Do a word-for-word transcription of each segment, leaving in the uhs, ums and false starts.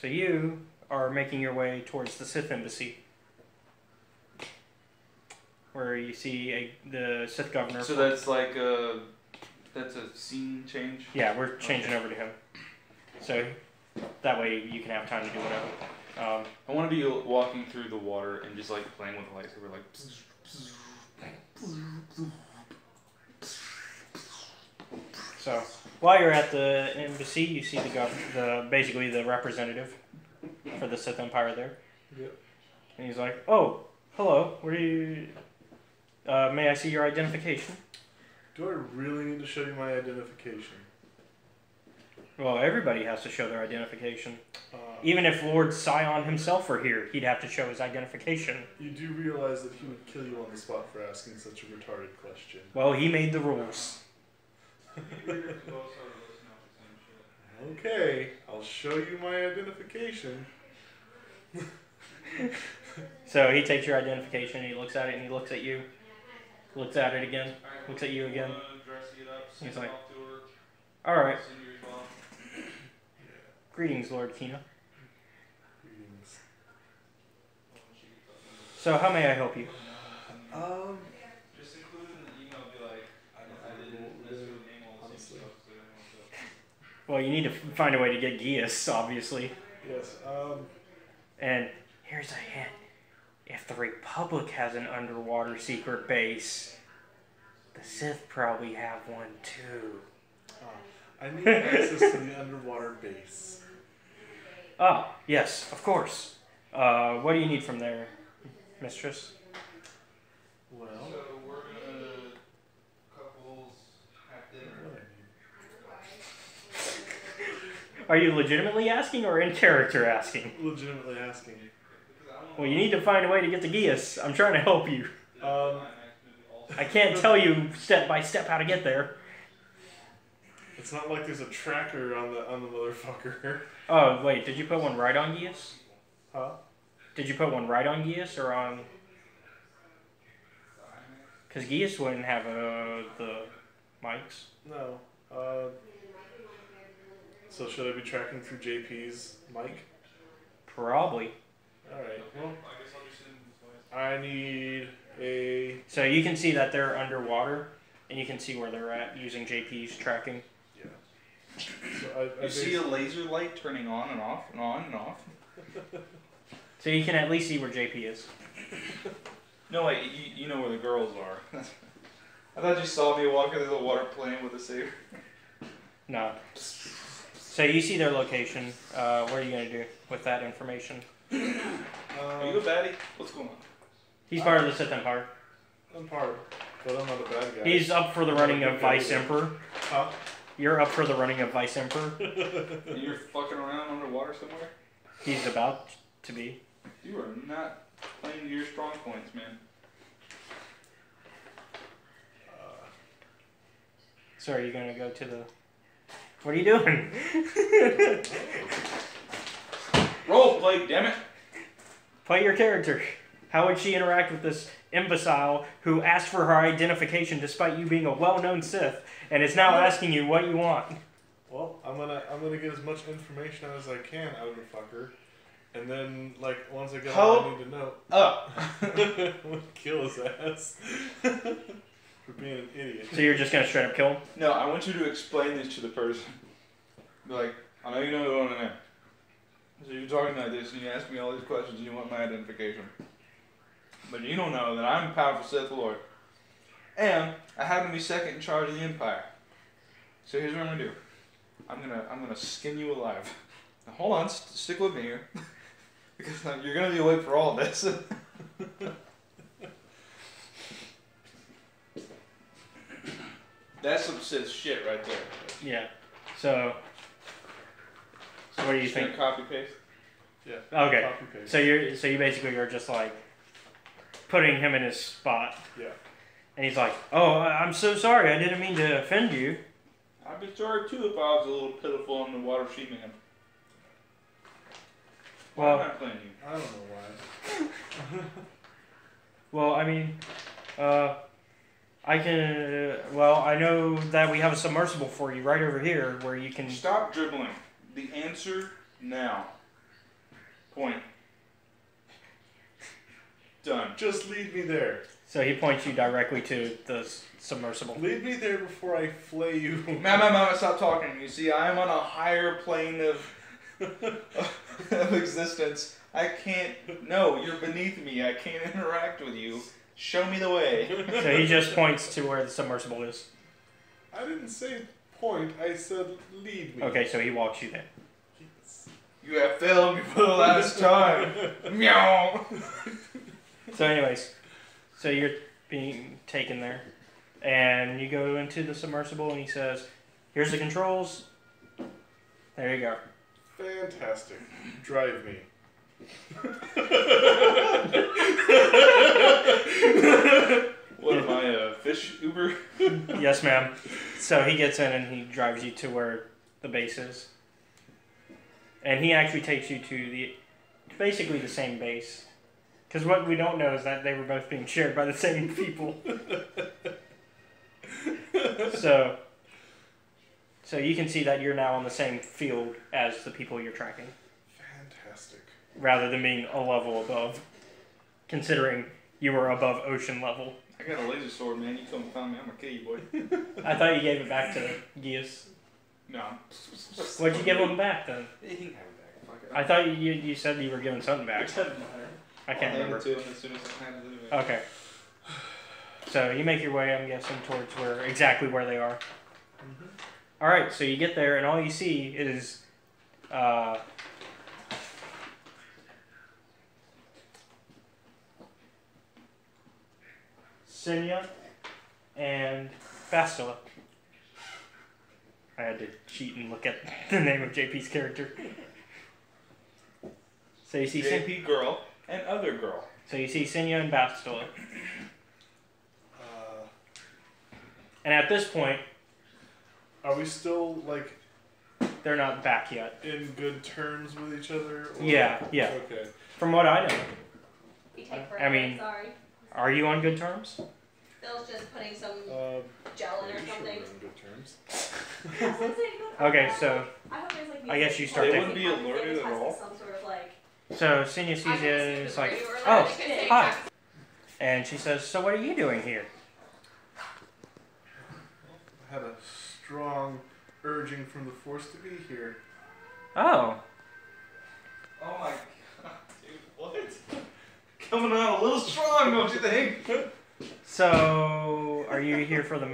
So you are making your way towards the Sith Embassy, where you see a, the Sith governor. So that's like a, that's a scene change? Yeah, we're changing okay. over to him. So that way you can have time to do whatever. Um, I want to be walking through the water and just like playing with the lightsaber, like. Pssh, pssh, pssh, pssh. So while you're at the embassy, you see the, gov the basically the representative for the Sith Empire there. Yep. And he's like, "Oh, hello. Where do you? Uh, may I see your identification?" Do I really need to show you my identification? Well, everybody has to show their identification. Uh, Even if Lord Sion himself were here, he'd have to show his identification. You do realize that he would kill you on the spot for asking such a retarded question. Well, he made the rules. Okay, I'll show you my identification. So he takes your identification, and he looks at it, and he looks at you. Looks at it again. Looks at you again. He's like, all right. Greetings, Lord Kina. Greetings. So, how may I help you? Um. Just include in the email, be like, I didn't miss your name all the same stuff. Well, you need to find a way to get Gaius, obviously. Yes. Um. And here's a hint: if the Republic has an underwater secret base, the Sith probably have one too. Oh. I need access to the underwater base. Oh, yes, of course. Uh, what do you need from there, mistress? Well, so we're gonna couples have dinner. Are you legitimately asking or in character asking? Legitimately asking. Well, you need to find a way to get to Gaius. I'm trying to help you. Um, I can't tell you step by step how to get there. It's not like there's a tracker on the on the motherfucker. Oh wait, did you put one right on Gaius? Huh? Did you put one right on Gaius or on? Cause Gaius wouldn't have uh, the mics. No. Uh, so should I be tracking through J P's mic? Probably. All right. Well, I need a. So you can see that they're underwater, and you can see where they're at using J P's tracking. So I, I you see a laser light turning on and off and on and off. So you can at least see where J P is. No, wait, you, you know where the girls are. I thought you saw me walking through the water playing with a saber. No. So you see their location. Uh, what are you going to do with that information? um, Are you a baddie? What's going on? He's part I'm, of the Sith Empire. I'm part, but I'm not a bad guy. He's up for the running of Vice Emperor. Huh? You're up for the running of Vice Emperor. And you're fucking around underwater somewhere? He's about to be. You are not playing to your strong points, man. Uh, so are you going to go to the... What are you doing? Roll play, damn it. Play your character. How would she interact with this imbecile who asked for her identification despite you being a well-known Sith and is now asking you what you want? Well, I'm gonna I'm gonna get as much information out as I can out of the fucker, and then like once I get all I need to know, oh, I'm gonna kill his ass for being an idiot. So you're just gonna straight up kill him? No, I want you to explain this to the person. Be like, I know you know who I am. So you're talking like this, and you ask me all these questions, and you want my identification. But you don't know that I'm a powerful Sith Lord. And I happen to be second in charge of the Empire. So here's what I'm gonna do. I'm gonna I'm gonna skin you alive. Now hold on, st stick with me here. Because like, you're gonna be awake for all of this. That's some Sith shit right there. Yeah. So So what do you just think? Copy paste? Yeah. Okay. Copy paste. So you're so you basically are just like putting him in his spot. Yeah. And he's like, oh, I'm so sorry. I didn't mean to offend you. I'd be sorry, too, if I was a little pitiful on the water sheet, man. Well, I'm not playing you. I don't know why. Well, I mean, uh, I can... Well, I know that we have a submersible for you right over here where you can... Stop dribbling. The answer now. Point. Done. Just lead me there. So he points you directly to the submersible. Lead me there before I flay you. Mama, mama, stop talking. You see, I am on a higher plane of, of existence. I can't... No, you're beneath me. I can't interact with you. Show me the way. So he just points to where the submersible is. I didn't say point. I said lead me. Okay, so he walks you there. Yes. You have failed me for the last time. Meow. So anyways, so you're being taken there. And you go into the submersible and he says, here's the controls. There you go. Fantastic. Drive me. What am I, a fish Uber? Yes, ma'am. So he gets in and he drives you to where the base is. And he actually takes you to the basically the same base. Because what we don't know is that they were both being shared by the same people. so, so you can see that you're now on the same field as the people you're tracking. Fantastic. Rather than being a level above, considering you were above ocean level. I got a laser sword, man. You come find me, I'm gonna kill you, boy. I thought you gave it back to Gaius. No. What'd you give him back then? He didn't have it back. I thought you you said you were giving something back. I can't I'll remember. It to him as soon as I hand it back. Okay. So you make your way, I'm guessing, towards where exactly where they are. Mm-hmm. All right. So you get there, and all you see is. Uh, Senya and Bastila. I had to cheat and look at the name of J P's character. So you see J P girl and other girl. So you see Senya and Bastila. Uh, and at this point, are we still like? They're not back yet. In good terms with each other. Or? Yeah. Yeah. Okay. From what I know. We take forever, I mean, sorry. Are you on good terms? Bill's just putting some uh, gel in or something. Sure on good terms. Okay, so I, hope there's, like, I guess you start. They wouldn't be alerted at all. Some sort of, like, so Senya sees it and is like, "Oh, hi!" And she says, "So what are you doing here?" I had a strong urging from the Force to be here. Oh. Oh my God, dude! What? Coming out a little strong, don't you think? So, are you here for the...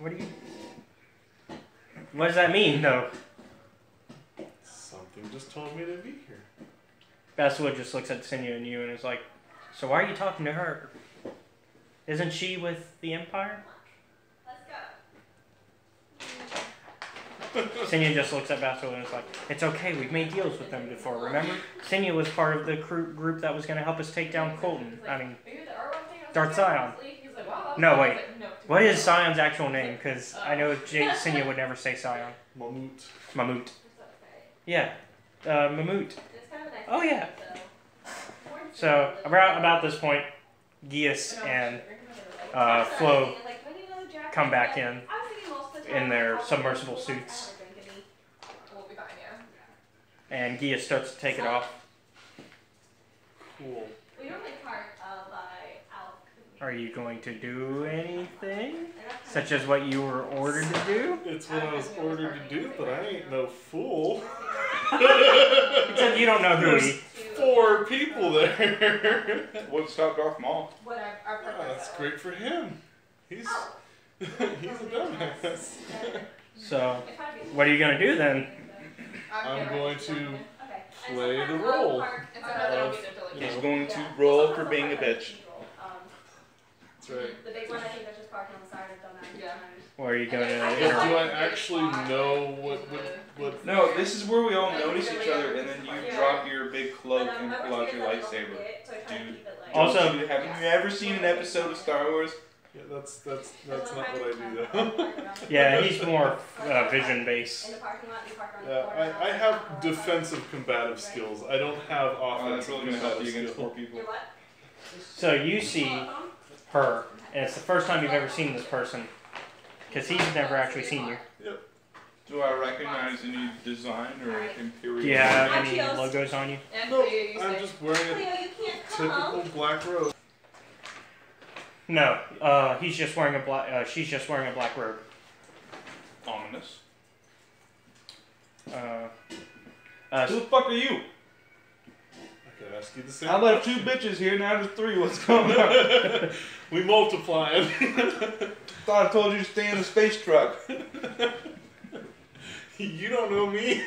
What do you... What does that mean, though? Something just told me to be here. Bastila just looks at Senya and you and is like, so why are you talking to her? Isn't she with the Empire? Senya just looks at Bastila and is like, it's okay, we've made deals with them before, remember? Senya was part of the crew group that was going to help us take down Colton. I mean, Darth Sion. No, wait. What is Sion's actual name? Because I know Jay Senya would never say Sion. Mamut. Mamut. Yeah. Uh, Mamut. Oh, yeah. So, about, about this point, Gaius and uh, Flo come back in. In their submersible suits. And Gaius starts to take it off. Cool. Are you going to do anything? Such as what you were ordered to do? It's what I was ordered to do, but I ain't no fool. Except you don't know who he is. Four people there. What stopped Darth Maul? That's great for him. He's... He's a dumbass. So, what are you going to do then? I'm going to play the role. Of, you know, he's going to roll for being a bitch. That's right. The big one I think that's just parked on the side of the dumbass. Or are you going to... Do I actually know what, what, what... No, this is where we all notice each other and then you drop your big cloak and pull out your lightsaber. Dude. Also, have you ever seen an episode of Star Wars? Yeah, that's that's that's not what I do though. Yeah, he's more uh, vision based. Yeah, I, I have defensive combative skills. I don't have offensive oh, really combative help you skills. Against four people. So you see her, and it's the first time you've ever seen this person, because he's never actually seen you. Yep. Do I recognize any design or imperial? Do you have any logos on you? No, I'm just wearing a typical black robe. No, uh, he's just wearing a black. Uh, she's just wearing a black robe. Ominous. Uh, uh, Who the fuck are you? I could ask you the same. I left two bitches here. Now there's three. What's going on? We multiplying. Thought I told you to stay in the space truck. You don't know me.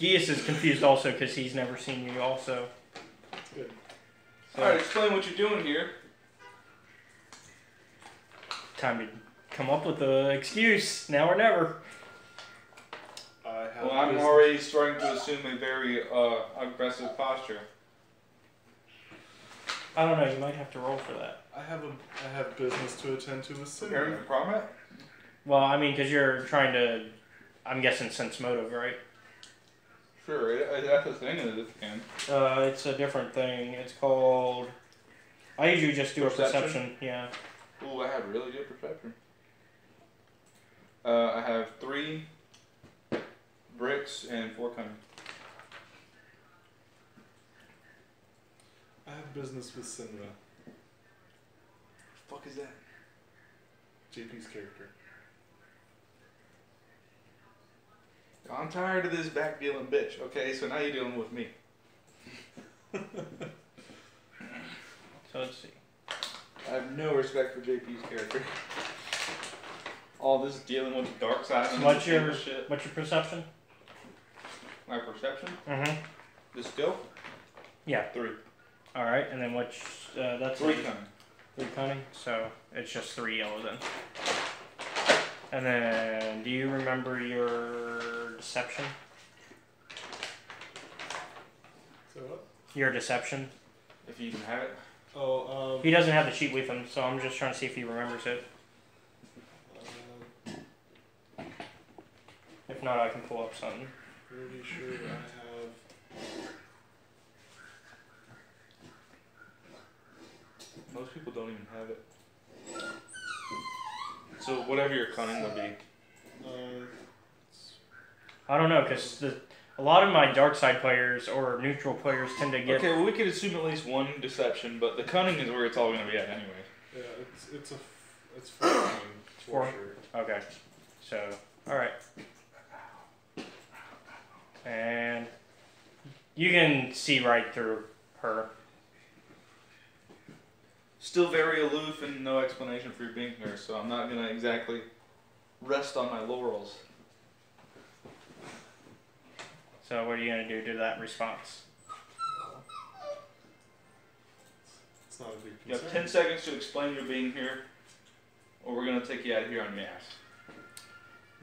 Gaius is confused also because he's never seen you also. That's good. So, all right, explain what you're doing here. Time to come up with an excuse, now or never. I have well, I'm already starting to assume a very uh, aggressive posture. I don't know, you might have to roll for that. I have a, I have business to attend to with Sinra. Promise? Well, I mean, because you're trying to, I'm guessing, sense motive, right? Sure, it, that's the thing of this game. Uh, it's a different thing. It's called... I usually just do perception? a perception, yeah. Ooh, I have really good perception. Uh, I have three bricks and four coming. I have business with Sinra. The fuck is that? J P's character. I'm tired of this back dealing bitch. Okay, so now you're dealing with me. So let's see. I have no respect for J P's character. All this dealing with the dark side. So what's your shit. What's your perception? My perception. Mm-hmm. This skill. Yeah. Three. All right, and then what's uh, that's three cunning. Three cunning. So it's just three yellow then. And then, do you remember your? Deception. So what? Your deception. If you even have it. Oh, um... He doesn't have the sheet with him, so I'm just trying to see if he remembers it. Um, if not, I can pull up something. Pretty sure I have... Most people don't even have it. So whatever your cunning will be. Um... I don't know, because a lot of my dark side players or neutral players tend to get... Okay, well, we could assume at least one deception, but the cunning is where it's all going to be at anyway. Yeah, it's, it's a... It's four. It's four? Sure. Okay. So, all right. And you can see right through her. Still very aloof and no explanation for your being here, so I'm not going to exactly rest on my laurels. So what are you going to do to that response? It's not a big concern. You have ten seconds to explain your being here, or we're going to take you out of here on mass.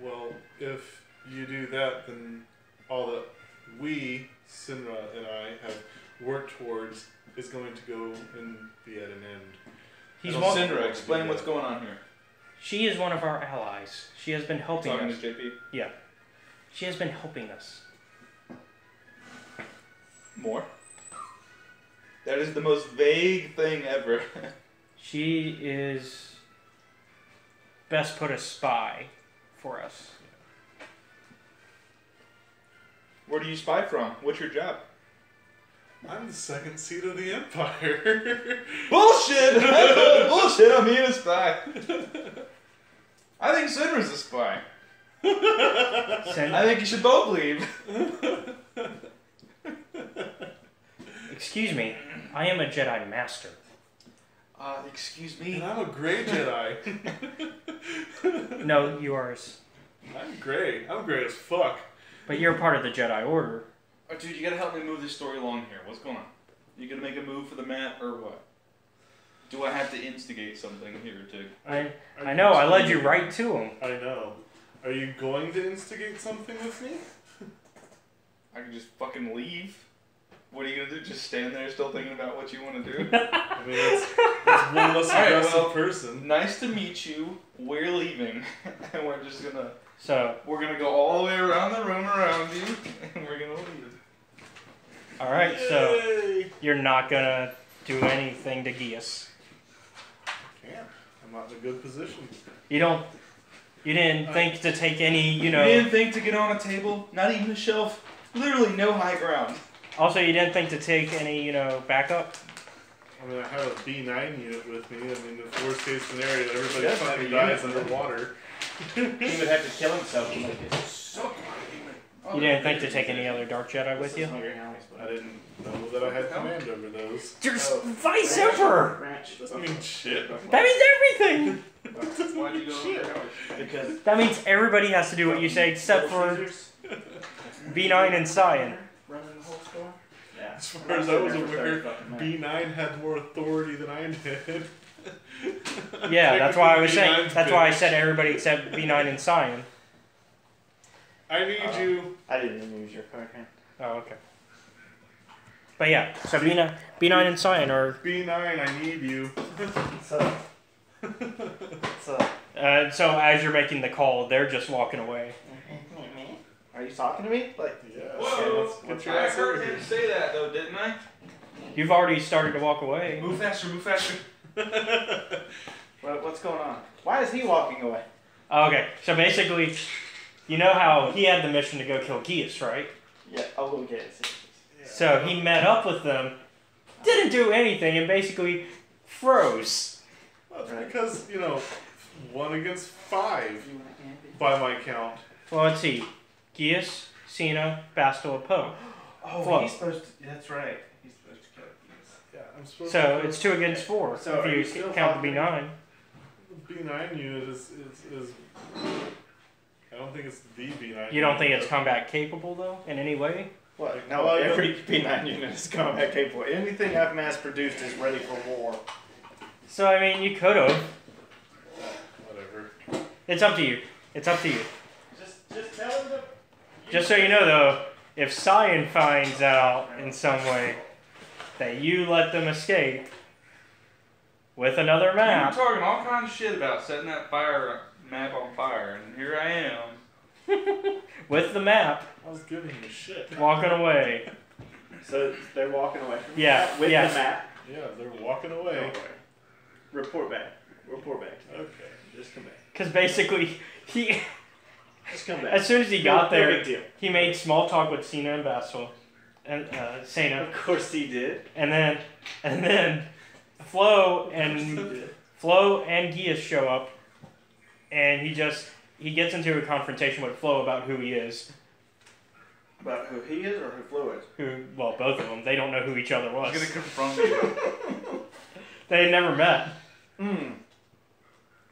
Well, if you do that, then all that we, Sinra and I, have worked towards is going to go and be at an end. He's well, Sinra, explain what's going on here. She is one of our allies. She has been helping us. Talking to J P? Yeah. She has been helping us. More. That is the most vague thing ever. She is best put a spy for us. Where do you spy from? What's your job? I'm the second seat of the empire. Bullshit! Bullshit! I'm here to spy. I think Sinra's a spy. I think you should both leave. Excuse me, I am a Jedi master. Uh, excuse me? And I'm a gray Jedi. No, you are. I'm gray. I'm gray as fuck. But you're part of the Jedi Order. Oh, dude, you gotta help me move this story along here. What's going on? You gonna make a move for the map, or what? Do I have to instigate something here, too? I, I know, I led you right to him. I know. Are you going to instigate something with me? I can just fucking leave. What are you going to do? Just stand there still thinking about what you want to do? I mean, that's, that's one less aggressive well, person. Nice to meet you. We're leaving. And we're just going to... So... We're going to go all the way around the room around you. And we're going to leave. Alright, so... You're not going to do anything to Gaius. I can't. I'm not in a good position. You don't... You didn't think to take any, you know... You didn't think to get on a table, not even a shelf. Literally no high ground. Also, you didn't think to take any, you know, backup? I mean, I have a B nine unit with me. I mean, the worst case scenario, everybody yes, fucking dies underwater. He would have to kill himself. He's like, this is so funny. Oh, you didn't think to take any other Dark Jedi with you? I didn't know that I had command over those. There's oh. Vice Emperor! Ranch. That means shit. That means everything! Why do you go shit? Because that means everybody has to do what you say except for B nine and Scion. Running the whole store? Yeah. As far as I was aware, B nine had more authority than I did. Yeah, that's why I was saying. That's why I said everybody except B nine and Scion. I need uh, you. I didn't use your fucking. Oh, okay. But yeah, so B nine, B nine and Scion are. B nine, I need you. What's up? What's up? Uh, so as you're making the call, they're just walking away. Are you talking to me? Like, yeah. Whoa! Okay, let's, let's I heard him say that though, didn't I? You've already started to walk away. Move faster! Move faster! What, what's going on? Why is he walking away? Okay, so basically, you know how he had the mission to go kill Gaius, right? Yeah, a little Gaius. Yeah. So he met up with them, didn't do anything, and basically froze. Well, that's right. Because, you know, one against five, by my count. Well, let's see. Gaius, Sena, Bastila, Poe. Oh, Flo. He's supposed to... That's right. He's supposed to kill Gaius. Yeah, I'm supposed so to... So it's two against four, so if you count the B nine. The B nine unit is... is, is... I don't think it's the B nine. You don't think it's combat capable though, in any way? What? Like, no, well, every B nine unit is combat capable. Anything I've mass produced is ready for war. So I mean, you could have. Whatever. It's up to you. It's up to you. Just, just tell him that. Just so you know though, if Scion finds out in some way that you let them escape with another map. You're talking all kinds of shit about setting that fire up. Map on fire, and here I am. With the map. I was giving you shit. Walking away. So they're walking away from yeah, the map? With yes. the map? Yeah, they're walking away. Okay. Report back. Report back. Okay. Just come back. Because basically, he... Just come back. As soon as he got no, there, no big deal. He made small talk with Sena and Bastila. And, uh, Sena. Of course he did. And then, and then, Flo and... Flo and Gaius show up. And he just, he gets into a confrontation with Flo about who he is. About who he is or who Flo is? Who, well, both of them. They don't know who each other was. He's going to confront you. They had never met. Mm.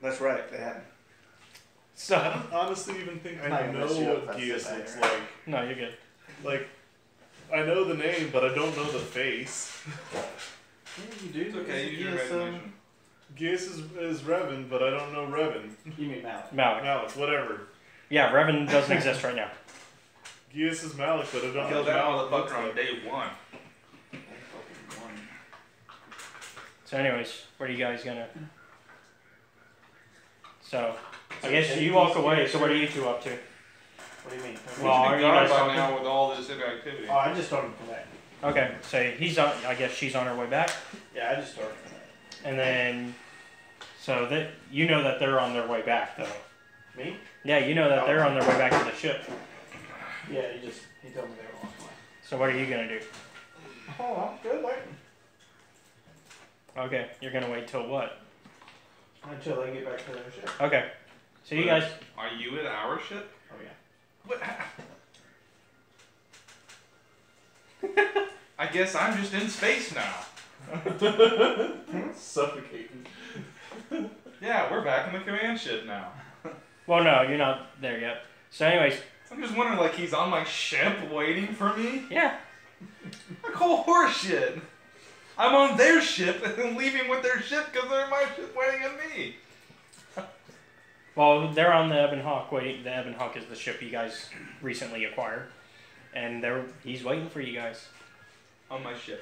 That's right, they hadn't. So, I don't honestly even think I know what Gaius looks like. No, you're good. Like, I know the name, but I don't know the face. You do. It's okay, use your imagination. Gaius is, is Revan, but I don't know Revan. You mean Malak. Malak. Malak, whatever. Yeah, Revan doesn't exist right now. Gaius is Malak, but I don't know Malak. Killed that motherfucker on day one. Day fucking one. So anyways, what are you guys gonna... So, so I guess you walk away, so what are you two up to? What do you mean? Well, well are you guys by now with all this activity? Oh, I just started to come back. Okay, so he's on, I guess she's on her way back? Yeah, I just started to come back. And then, so that you know that they're on their way back, though. Me? Yeah, you know that they're on their way back to the ship. Yeah, he just, he told me they were on the way. So what are you going to do? Oh, I'm good waiting. Okay, you're going to wait till what? Until they get back to their ship. Okay. So you guys... Are you at our ship? Oh, yeah. What? I guess I'm just in space now. Suffocating. Yeah, we're back in the command ship now. Well, no, you're not there yet. So anyways. I'm just wondering, like, he's on my ship waiting for me? Yeah. I call horse shit. I'm on their ship and leaving with their ship because they're my ship waiting on me. Well, they're on the Ebon Hawk waiting. The Ebon Hawk is the ship you guys recently acquired. And they're he's waiting for you guys. On my ship.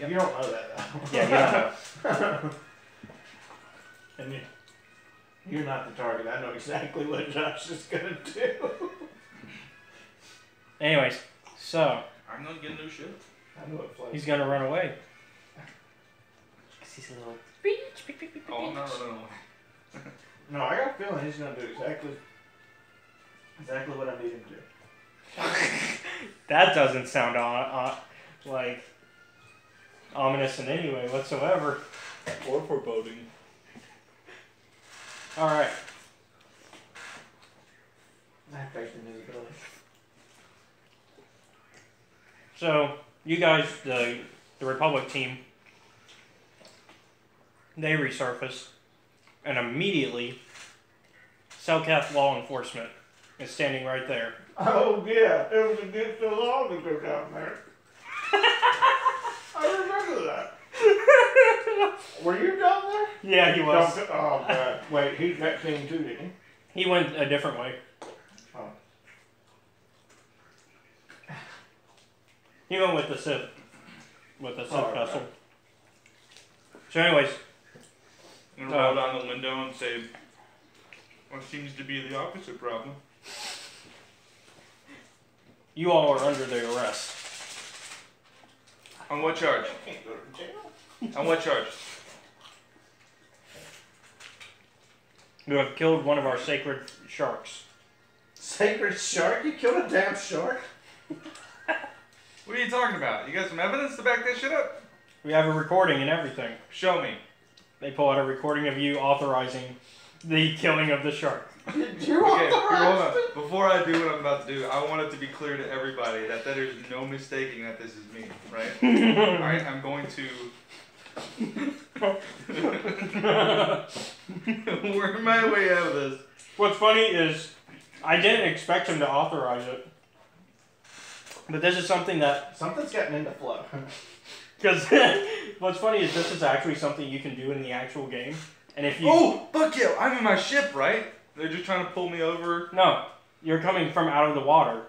Yep. You don't know that, though. Yeah, you don't know. And you, you're not the target. I know exactly what Josh is going to do. Anyways, so... I'm going to get a new ship. I know it flies. He's going to run away. Because he's a little... Oh, I'm not running away. No, I got a feeling he's gonna do exactly exactly what I need him to do. That doesn't sound on, on, like ominous in any way whatsoever. Or foreboding. Alright. I have faith in his ability. So, you guys, the, the Republic team, they resurface, and immediately, Selkath law enforcement is standing right there. Oh, yeah, it was against the law to go down there. I remember that. Were you down there? Yeah, he was. Down, oh, God. Wait, he got seen too, didn't he? He went a different way. Oh. He went with the Sith. With the Sith oh, vessel. Right. So anyways. And roll uh, down the window and say, what seems to be the opposite problem. You all are under the arrest. On what charge? I can't go to jail. On what charge? You have killed one of our sacred sharks. Sacred shark? You killed a damn shark? What are you talking about? You got some evidence to back that shit up? We have a recording and everything. Show me. They pull out a recording of you authorizing the killing of the shark. Did you okay, authorize it? Before I do what I'm about to do, I want it to be clear to everybody that there's no mistaking that this is me, right? Alright, I'm going to... Work my way out of this. What's funny is I didn't expect him to authorize it, but this is something that something's gotten into flow. Because what's funny is this is actually something you can do in the actual game, and if you oh fuck yeah, I'm in my ship, right? They're just trying to pull me over. No, you're coming from out of the water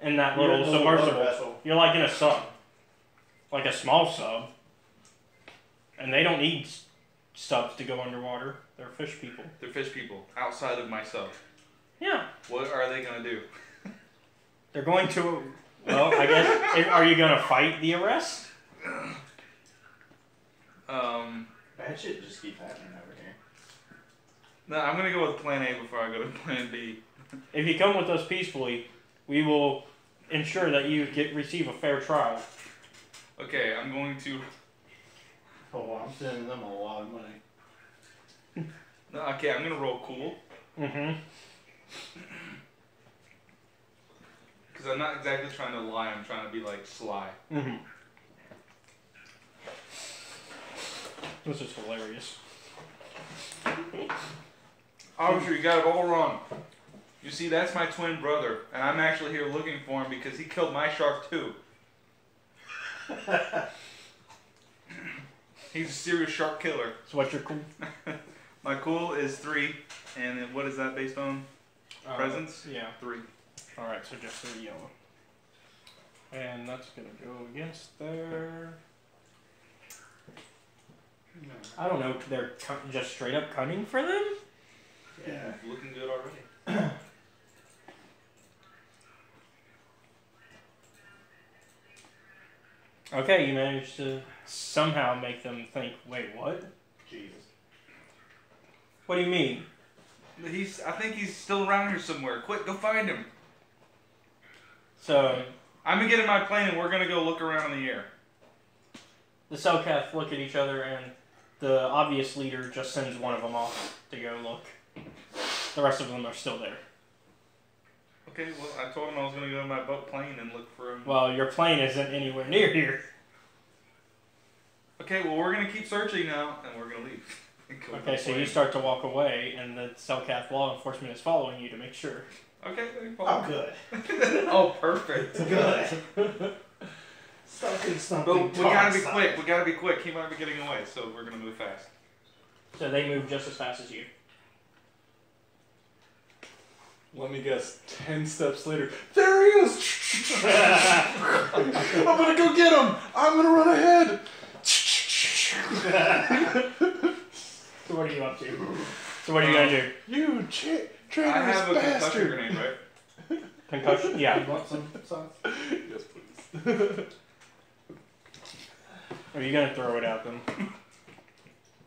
in that little submersible vessel. You're like in a sub, like a small sub. And they don't need subs to go underwater. They're fish people. They're fish people outside of my sub. Yeah. What are they going to do? They're going to... Well, I guess... Are you going to fight the arrest? Um, that shit just keeps happening over here. No, I'm going to go with plan A before I go to plan B. If you come with us peacefully, we will ensure that you get receive a fair trial. Okay, I'm going to... Oh, I'm sending them a lot of money. No, okay, I'm gonna roll cool. Mm-hmm. Because I'm not exactly trying to lie, I'm trying to be, like, sly. Mm-hmm. This is hilarious. Officer, you got it all wrong. You see, that's my twin brother, and I'm actually here looking for him because he killed my shark, too. He's a serious shark killer. So what's your cool? My cool is three, and then what is that based on? Uh, Presence? Yeah. Three. Alright, so just three yellow. And that's going to go against their... No. I don't know, they're just straight up cunning for them? Yeah, looking good already. Okay, you managed to somehow make them think, wait, what? Jesus. What do you mean? He's. I think he's still around here somewhere. Quick, go find him. So... I'm going to get in my plane and we're going to go look around in the air. The Selkath look at each other and the obvious leader just sends one of them off to go look. The rest of them are still there. Okay, well, I told him I was going to go in my boat plane and look for him. Well, your plane isn't anywhere near here. Okay, well, we're going to keep searching now, and we're going to leave. Okay, so plane. You start to walk away, and the Selkath law enforcement is following you to make sure. Okay, I'm good. Oh, perfect. Good. Something, something. But we got to be quick. We got to be quick. He might be getting away, so we're going to move fast. So they move just as fast as you. Let me guess, ten steps later, there he is! I'm gonna go get him! I'm gonna run ahead! So what are you up to? So what are you um, gonna do? You tra traitorous bastard! I have a concussion grenade, right? Concussion? Yeah. You want some sauce? Yes, please. Are you gonna throw it at them? I'm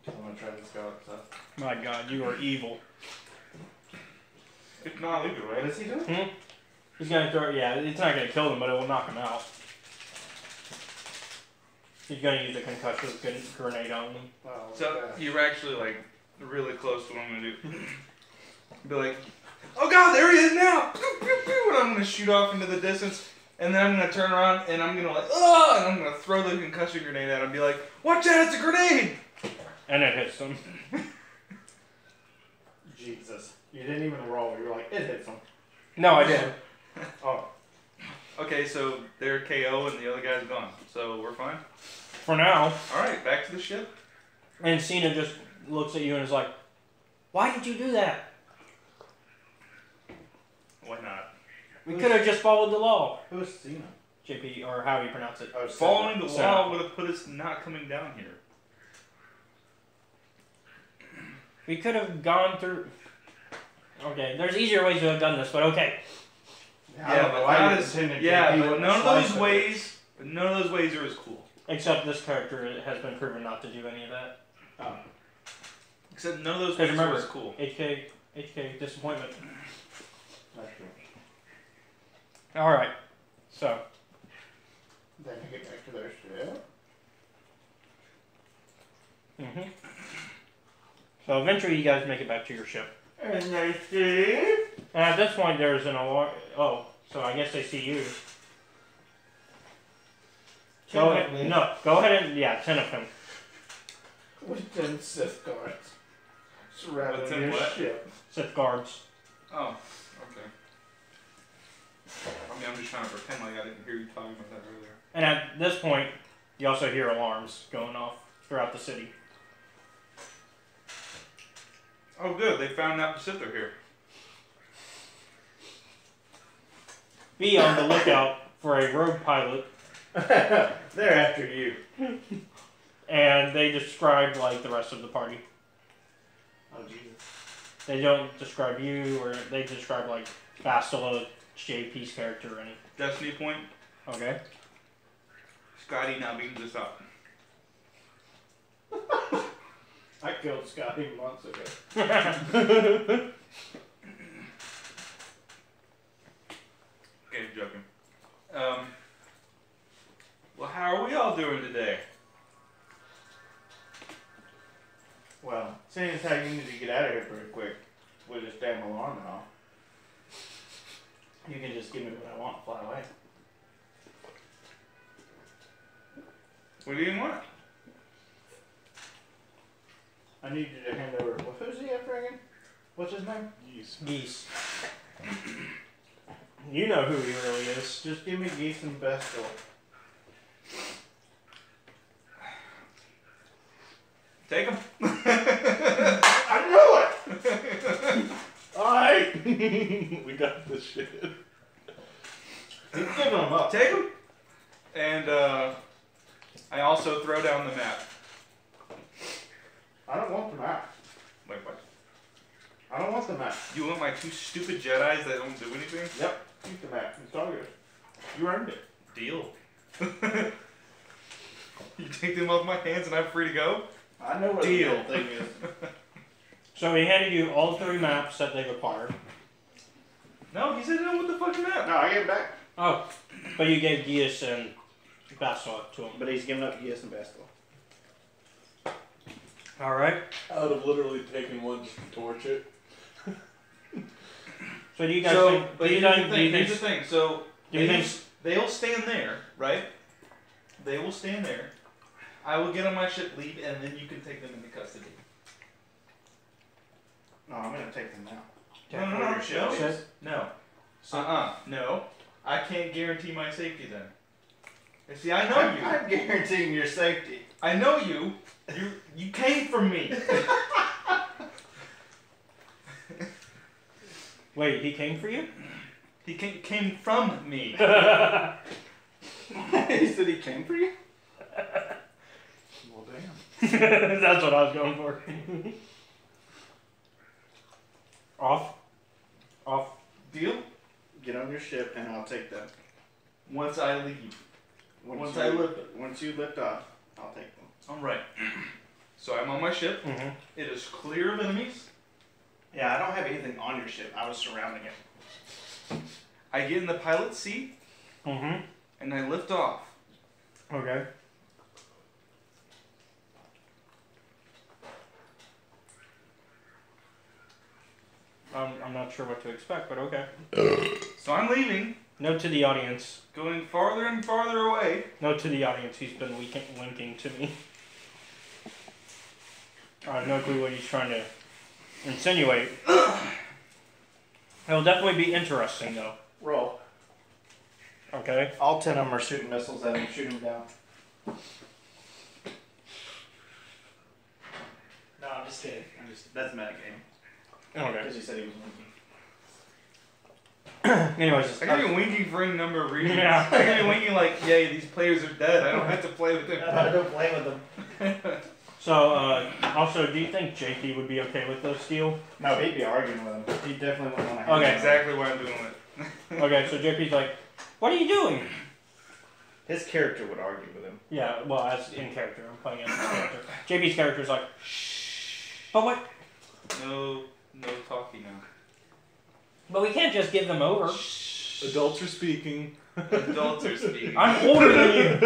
gonna try this guy up, so. My God, you are evil. It's not legal, right? Is he doing? Hmm? He's gonna throw. Yeah, it's not gonna kill him, but it will knock him out. He's gonna use a concussive grenade on him. Oh, so yeah. You're actually like really close to what I'm gonna do. Be like, oh God, there he is now! And I'm gonna shoot off into the distance, and then I'm gonna turn around and I'm gonna like, oh! And I'm gonna throw the concussion grenade at him and be like, watch out, it's a grenade! And it hits him. Jesus. You didn't even roll. You were like, it hits him. No, I didn't. Oh. Okay, so they're K O and the other guy's gone. So we're fine? For now. Alright, back to the ship. And Sena just looks at you and is like, why did you do that? Why not? We could have just followed the law. Who's Sena? J P, or how you pronounce it. Oh, following the law would have put us not coming down here. We could have gone through... Okay, there's easier ways to have done this, but okay. Yeah, yeah but, not as, yeah, but none of those ways, it. none of those ways are as cool. Except this character has been proven not to do any of that. Oh. Except none of those ways remember, are as cool. H K, H K disappointment. That's true. All right, so. Then you get back to their ship. Mm-hmm. So eventually, you guys make it back to your ship. And they see. And at this point, there's an alarm. Oh, so I guess they see you. Go ahead. No, go ahead and yeah, ten of them. With ten Sith guards surrounding your ship. Sith guards. Oh, okay. I mean, I'm just trying to pretend like I didn't hear you talking about that earlier. And at this point, you also hear alarms going off throughout the city. Oh, good. They found out the Sith are here. Be on the lookout for a rogue pilot. They're after you. And they describe, like, the rest of the party. Oh, Jesus. They don't describe you, or they describe, like, Bastila, J P's character, or anything. Destiny point. Okay. Scotty now beams us up. I killed Scotty months ago. Okay, I'm joking. Um, well, how are we all doing today? Well, seeing as how you need to get out of here pretty quick with this damn alarm and all, you can just give me what I want and fly away. What do you want? I need you to hand over. Well, who's he after again? What's his name? Geese. Geese. You know who he really is. Just give me Geese and Bestel. Take him. I knew it! Alright! We got this shit. He's giving him up. Take him. And uh, I also throw down the map. I don't want the map. Wait, what? I don't want the map. You want my two stupid Jedis that don't do anything? Yep. Keep the map. It's all good. You earned it. Deal. You take them off my hands and I'm free to go? I know what Deal. the thing is. So he handed you all three maps that they've acquired. No, he said he didn't want the fucking map. No, I gave it back. Oh. But you gave Gaius and Bastila to him. But he's giving up Gaius and Bastila. All right. I would have literally taken one just to torch it. So do you guys so, think... But do you here's, think, the thing, do you here's the thing. So do you they, think, they will stand there, right? They will stand there. I will get on my ship, leave, and then you can take them into custody. No, I'm going to take them now. No, no, no, no. Ship? Ship? No. Uh-uh. No. I can't guarantee my safety then. And see, I know I'm, you. I'm guaranteeing your safety. I know you. You you came from me. Wait, he came for you? He came came from me. He said he came for you? Well, damn. That's what I was going for. Off. Off. Deal? Get on your ship and I'll take that. Once I leave. Once, once I lift, once you lift off, I'll take them. All right. So I'm on my ship. Mm-hmm. It is clear of enemies. Yeah, I don't have anything on your ship. I was surrounding it. I get in the pilot seat. Mm-hmm. And I lift off. Okay. Um, I'm not sure what to expect, but okay. So I'm leaving. No to the audience. Going farther and farther away. No to the audience. He's been winking to me. I have no clue what he's trying to insinuate. It'll definitely be interesting, though. Roll. Okay. All ten of them are shooting missiles at him. Shoot him down. No, I'm just kidding. I'm just, that's metagame. Okay. Because he said he was winking. Anyways, I got you winking for any number of reasons. Yeah. I got you winking like, yay, these players are dead. I don't have to play with them. I don't play with them. So, uh, also, do you think Jakey would be okay with this deal? No, he'd be arguing with him. He definitely wouldn't want to. Okay, exactly what I'm doing with. Okay, so Jakey's like, what are you doing? His character would argue with him. Yeah, well, as in character, I'm playing as in character. J P's character's like, shh. But what? No. No talking now. But we can't just give them over. Shh. Adults are speaking. Adults are speaking. I'm older than you.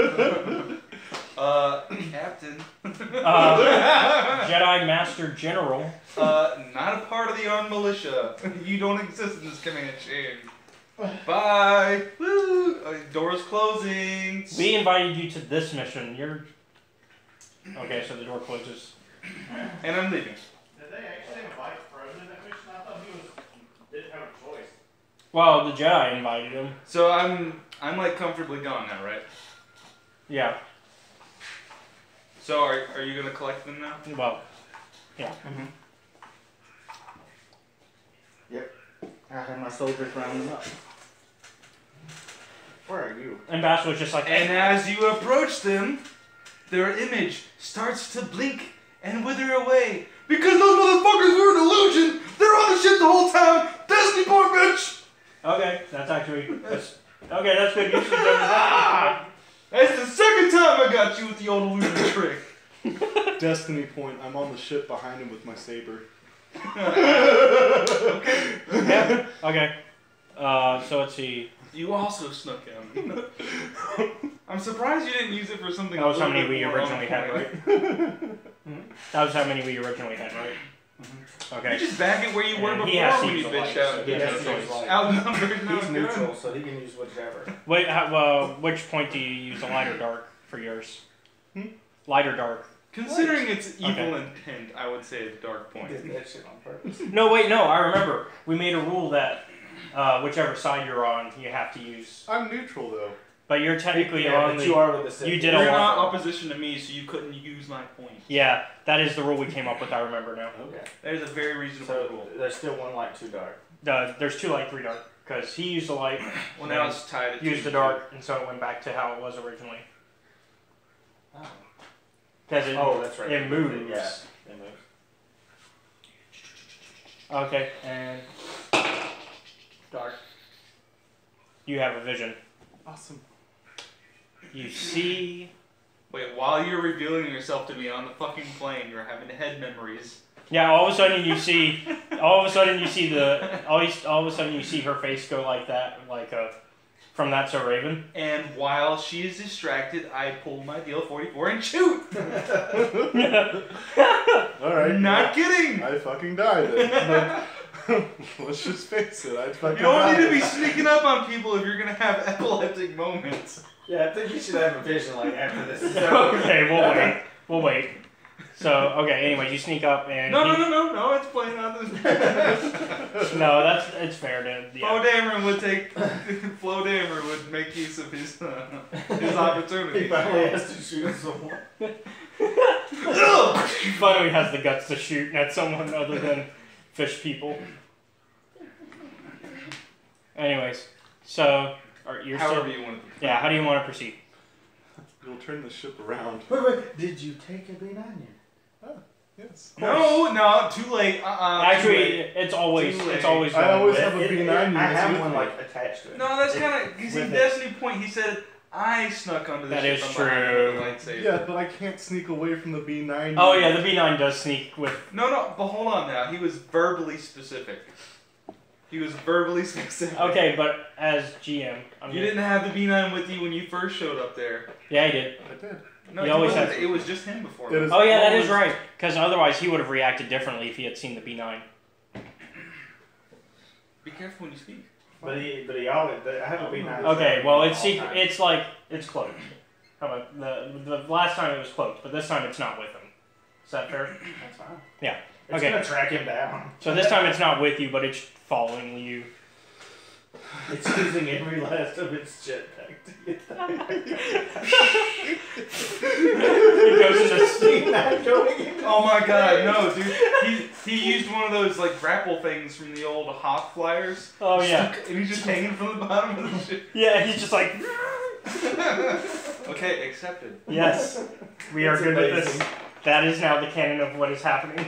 Uh, Captain. Uh, Jedi Master General. Uh, not a part of the armed militia. You don't exist in this command chain. Bye. Woo. Uh, door's closing. We invited you to this mission. You're. Okay, so the door closes. And I'm leaving. Did they actually invite? Well, the Jedi invited him. So I'm, I'm like comfortably gone now, right? Yeah. So are, are you gonna collect them now? Well, yeah. Mm-hmm. Yep. I had my soldiers round them up. Where are you? And Bash was just like. And as you approach them, their image starts to blink and wither away because those motherfuckers were an illusion. They're on the ship the whole time. Destiny point, bitch. Okay, that's actually, that's, okay, that's good. You should never. That's the second time I got you with the old illusion trick. Destiny point, I'm on the ship behind him with my saber. Okay. Yeah. Okay. Uh, so let's see. You also snuck him. I'm surprised you didn't use it for something. That was how many we originally had, right? That was how many we originally had, right? Mm-hmm. Okay. You're just back at where you were before when you bitched out. He outnumbered. He's neutral, so he can use whichever. Wait, how, uh, which point do you use, the light or dark for yours? Hmm? Light or dark? Considering what? Its evil okay. intent, I would say it's dark point. He did that shit on purpose. No, wait, no. I remember we made a rule that uh, whichever side you're on, you have to use. I'm neutral though. But you're technically yeah, on the. You are with the Sith. You did you're a not opposition to me, so you couldn't use my point. Yeah, that is the rule we came up with. I remember now. Okay, that is a very reasonable so, rule. There's still one light, two dark. Uh, there's two light, three dark, because he used the light. Well, now it's tied. Used two, the dark, two. And so it went back to how it was originally. Oh. Because it. Oh, that's right. It moves. It, yeah, it moves. Okay, and dark. You have a vision. Awesome. You see... Wait, while you're revealing yourself to me on the fucking plane, you're having head memories. Yeah, all of a sudden you see... all of a sudden you see the... All, all of a sudden you see her face go like that, like a... From That's So Raven. And while she is distracted, I pull my D L forty-four and shoot! Alright. Not yeah. kidding! I fucking died then. Let's just face it. I'd fucking you don't need it. to be sneaking up on people if you're going to have epileptic moments. Yeah, I think you should have a vision like after this. Okay, we'll wait. We'll wait. So, okay, anyway, you sneak up and... No, no, no, no, no, it's playing on this. No, that's, it's fair, dude. Yeah. Flo Dameron would take... Flo Dameron would make use of his, uh, his opportunity. He finally has to shoot someone. He finally has the guts to shoot at someone other than... Fish people. Anyways, so... Or you're However still, you want to proceed. Yeah, how do you want to proceed? We'll turn the ship around. Wait, wait, did you take a B nine yet? Oh, yes. No, no, too late. Uh-uh. Actually, late. it's always... It's always I always have a B nine unit. I have one, like, attached to it. No, that's kind of... You see, Destiny Point, he said... I snuck onto the ship from behind him with a lightsaber. Yeah, but I can't sneak away from the B nine. Oh yeah, the B nine does sneak with... No, no, but hold on now. He was verbally specific. He was verbally specific. Okay, but as G M... I'm you gonna... didn't have the B nine with you when you first showed up there. Yeah, I did. I did. No, he always has... It was just him before. Was, oh yeah, that was... is right. Because otherwise he would have reacted differently if he had seen the B nine. Be careful when you speak. But he, but he always, I have a B nine. Okay, well, it's secret, it's like, it's cloaked. How about, the, the last time it was cloaked, but this time it's not with him. Is that fair? That's fine. Yeah. It's okay. Gonna track him down. So this time it's not with you, but it's following you. It's using every last of its jetpack to get that. It goes to sleep. Oh my god, no, dude. He, he used one of those like grapple things from the old Hawk flyers. Oh yeah. Stuck, and he's just hanging from the bottom of the ship. Yeah, he's just like... Okay, accepted. Yes. We are That's good amazing. With this. That is now the canon of what is happening.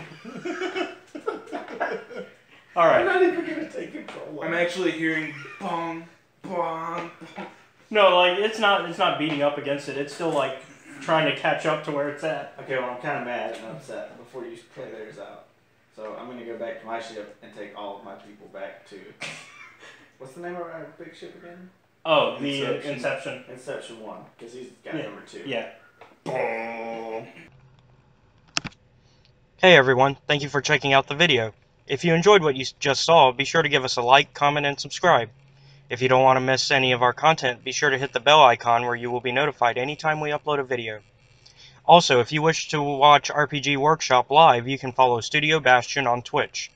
All right. I'm not even gonna take control. I'm actually hearing bong, bong, bong. No, like it's not, it's not beating up against it. It's still like trying to catch up to where it's at. Okay, well I'm kind of mad and upset. Before you play theirs out, so I'm gonna go back to my ship and take all of my people back to. What's the name of our big ship again? Oh, the Inception. Inception, Inception one, because he's guy yeah. number two. Yeah. Boom. Hey everyone, thank you for checking out the video. If you enjoyed what you just saw, be sure to give us a like, comment, and subscribe. If you don't want to miss any of our content, be sure to hit the bell icon where you will be notified anytime we upload a video. Also, if you wish to watch R P G Workshop live, you can follow Studio Bastion on Twitch.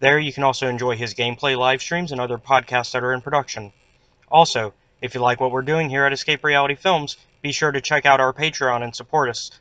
There you can also enjoy his gameplay live streams and other podcasts that are in production. Also, if you like what we're doing here at Escape Reality Films, be sure to check out our Patreon and support us.